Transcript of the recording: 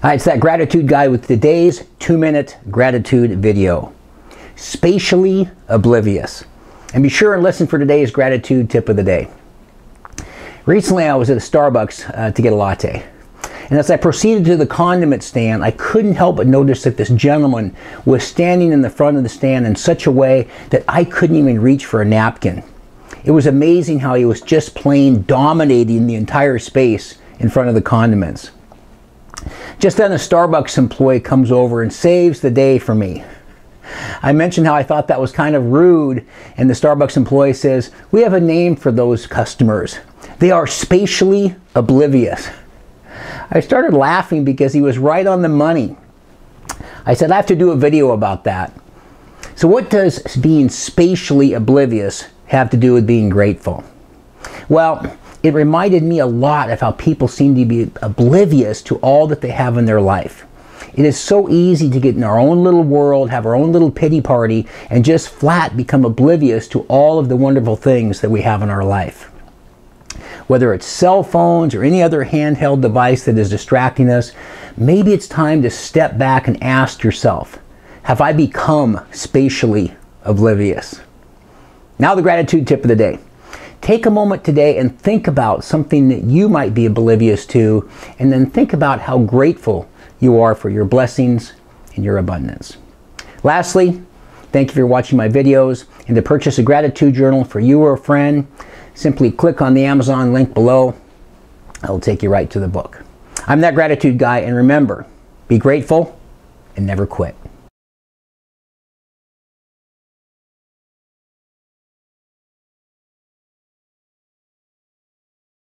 Hi, it's that gratitude guy with today's 2-minute gratitude video. Spatially oblivious. And be sure and listen for today's gratitude tip of the day. Recently, I was at a Starbucks to get a latte. And as I proceeded to the condiment stand, I couldn't help but notice that this gentleman was standing in the front of the stand in such a way that I couldn't even reach for a napkin. It was amazing how he was just plain dominating the entire space in front of the condiments. Just then a Starbucks employee comes over and saves the day for me. I mentioned how I thought that was kind of rude, and the Starbucks employee says, "We have a name for those customers. They are spatially oblivious." I started laughing because he was right on the money. I said, "I have to do a video about that." So what does being spatially oblivious have to do with being grateful? Well, it reminded me a lot of how people seem to be oblivious to all that they have in their life. It is so easy to get in our own little world, have our own little pity party, and just flat become oblivious to all of the wonderful things that we have in our life. Whether it's cell phones or any other handheld device that is distracting us, maybe it's time to step back and ask yourself, have I become spatially oblivious? Now the gratitude tip of the day. Take a moment today and think about something that you might be oblivious to, and then think about how grateful you are for your blessings and your abundance. Lastly, thank you for watching my videos, and to purchase a gratitude journal for you or a friend, simply click on the Amazon link below. It'll take you right to the book. I'm that gratitude guy, and remember, be grateful and never quit.